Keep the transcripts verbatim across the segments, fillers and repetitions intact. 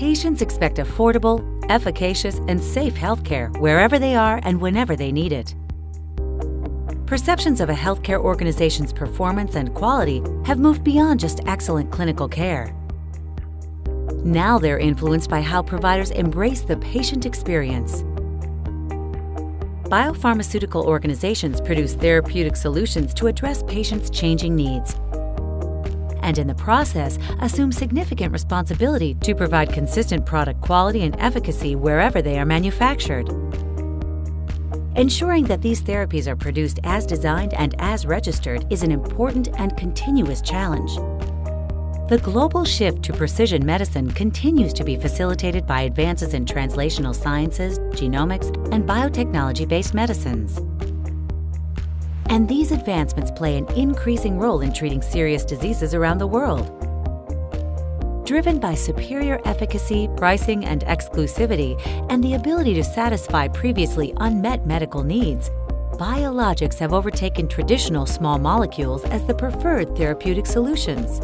patients expect affordable, efficacious, and safe healthcare wherever they are and whenever they need it. Perceptions of a healthcare organization's performance and quality have moved beyond just excellent clinical care. Now they're influenced by how providers embrace the patient experience. Biopharmaceutical organizations produce therapeutic solutions to address patients' changing needs, and in the process, assume significant responsibility to provide consistent product quality and efficacy wherever they are manufactured. Ensuring that these therapies are produced as designed and as registered is an important and continuous challenge. The global shift to precision medicine continues to be facilitated by advances in translational sciences, genomics, and biotechnology-based medicines. And these advancements play an increasing role in treating serious diseases around the world. Driven by superior efficacy, pricing, and exclusivity, and the ability to satisfy previously unmet medical needs, biologics have overtaken traditional small molecules as the preferred therapeutic solutions.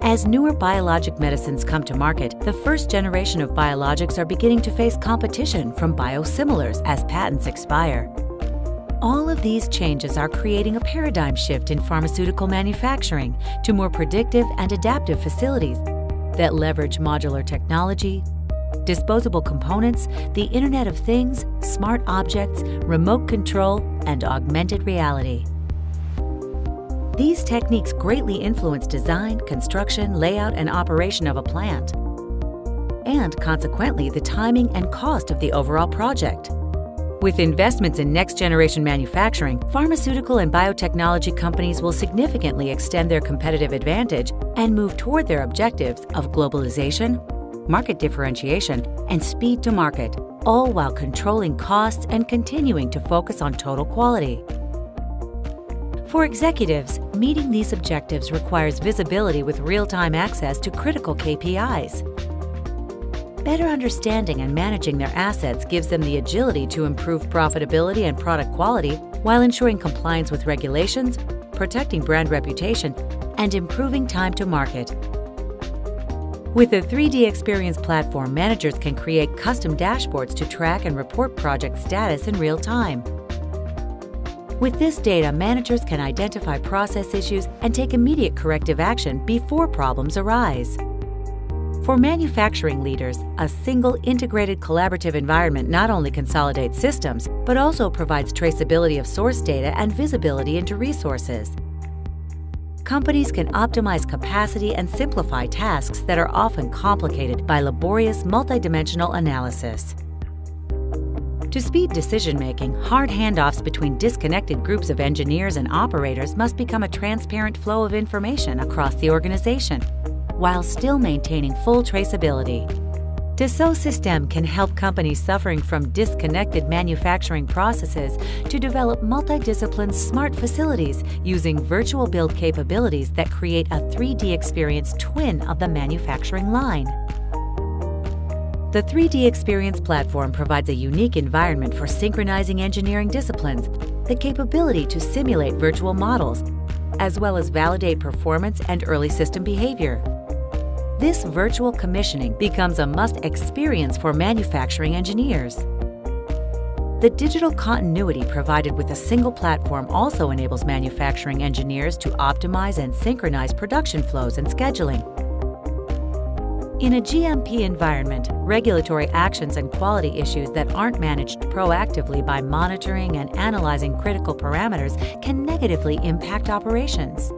As newer biologic medicines come to market, the first generation of biologics are beginning to face competition from biosimilars as patents expire. All of these changes are creating a paradigm shift in pharmaceutical manufacturing to more predictive and adaptive facilities that leverage modular technology, disposable components, the Internet of Things, smart objects, remote control, and augmented reality. These techniques greatly influence design, construction, layout, and operation of a plant, and consequently the timing and cost of the overall project. With investments in next-generation manufacturing, pharmaceutical and biotechnology companies will significantly extend their competitive advantage and move toward their objectives of globalization, market differentiation, and speed to market, all while controlling costs and continuing to focus on total quality. For executives, meeting these objectives requires visibility with real-time access to critical K P Is. Better understanding and managing their assets gives them the agility to improve profitability and product quality while ensuring compliance with regulations, protecting brand reputation, and improving time to market. With the three D Experience platform, managers can create custom dashboards to track and report project status in real time. With this data, managers can identify process issues and take immediate corrective action before problems arise. For manufacturing leaders, a single integrated collaborative environment not only consolidates systems, but also provides traceability of source data and visibility into resources. Companies can optimize capacity and simplify tasks that are often complicated by laborious multidimensional analysis. To speed decision-making, hard handoffs between disconnected groups of engineers and operators must become a transparent flow of information across the organization, while still maintaining full traceability. Dassault Systèmes can help companies suffering from disconnected manufacturing processes to develop multidiscipline smart facilities using virtual build capabilities that create a three D experience twin of the manufacturing line. The three D Experience platform provides a unique environment for synchronizing engineering disciplines, the capability to simulate virtual models, as well as validate performance and early system behavior. This virtual commissioning becomes a must experience for manufacturing engineers. The digital continuity provided with a single platform also enables manufacturing engineers to optimize and synchronize production flows and scheduling. In a G M P environment, regulatory actions and quality issues that aren't managed proactively by monitoring and analyzing critical parameters can negatively impact operations.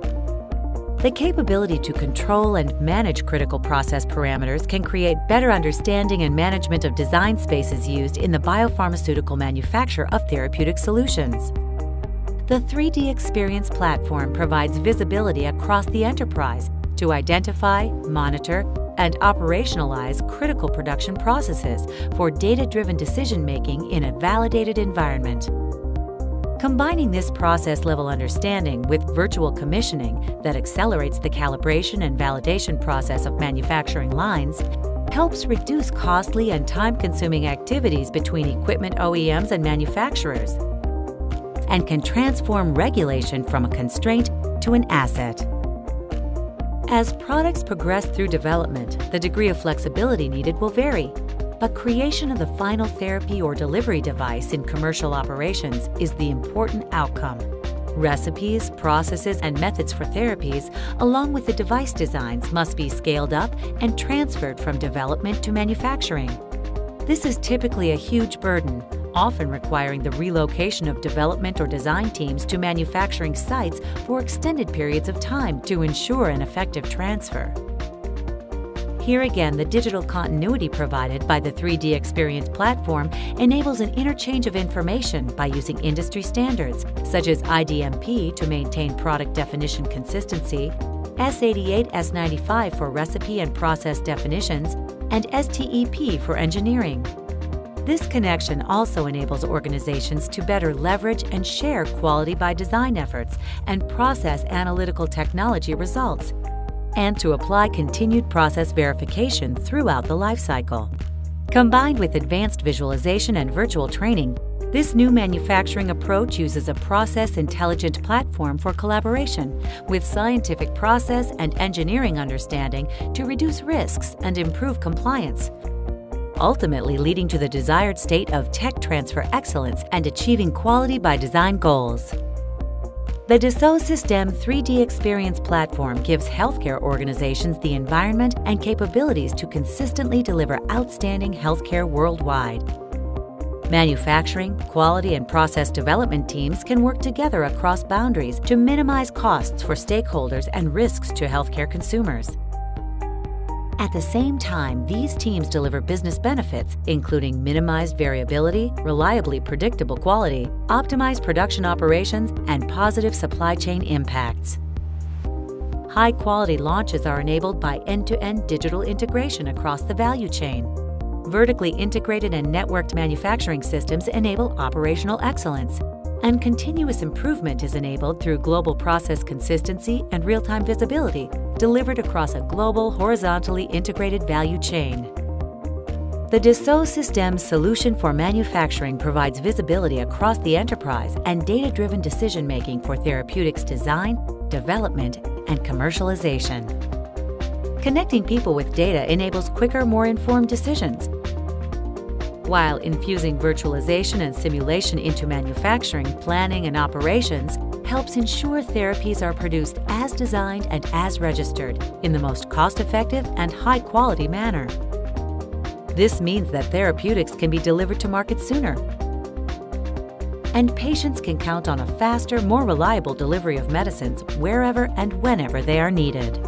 The capability to control and manage critical process parameters can create better understanding and management of design spaces used in the biopharmaceutical manufacture of therapeutic solutions. The three D Experience platform provides visibility across the enterprise to identify, monitor, and operationalize critical production processes for data-driven decision-making in a validated environment. Combining this process-level understanding with virtual commissioning that accelerates the calibration and validation process of manufacturing lines helps reduce costly and time-consuming activities between equipment O E Ms and manufacturers, and can transform regulation from a constraint to an asset. As products progress through development, the degree of flexibility needed will vary, but creation of the final therapy or delivery device in commercial operations is the important outcome. Recipes, processes, and methods for therapies, along with the device designs, must be scaled up and transferred from development to manufacturing. This is typically a huge burden, often requiring the relocation of development or design teams to manufacturing sites for extended periods of time to ensure an effective transfer. Here again, the digital continuity provided by the three D Experience platform enables an interchange of information by using industry standards, such as I D M P to maintain product definition consistency, S eighty-eight S ninety-five for recipe and process definitions, and S T E P for engineering. This connection also enables organizations to better leverage and share quality by design efforts and process analytical technology results, and to apply continued process verification throughout the life cycle. Combined with advanced visualization and virtual training, this new manufacturing approach uses a process-intelligent platform for collaboration with scientific process and engineering understanding to reduce risks and improve compliance, ultimately leading to the desired state of tech transfer excellence and achieving quality by design goals. The Dassault Systèmes three D Experience platform gives healthcare organizations the environment and capabilities to consistently deliver outstanding healthcare worldwide. Manufacturing, quality, and process development teams can work together across boundaries to minimize costs for stakeholders and risks to healthcare consumers. At the same time, these teams deliver business benefits, including minimized variability, reliably predictable quality, optimized production operations, and positive supply chain impacts. High-quality launches are enabled by end-to-end digital integration across the value chain. Vertically integrated and networked manufacturing systems enable operational excellence, and continuous improvement is enabled through global process consistency and real-time visibility, delivered across a global, horizontally integrated value chain. The Dassault Systèmes solution for manufacturing provides visibility across the enterprise and data-driven decision-making for therapeutics design, development, and commercialization. Connecting people with data enables quicker, more informed decisions, while infusing virtualization and simulation into manufacturing, planning, and operations helps ensure therapies are produced as designed and as registered in the most cost-effective and high-quality manner. This means that therapeutics can be delivered to market sooner, and patients can count on a faster, more reliable delivery of medicines wherever and whenever they are needed.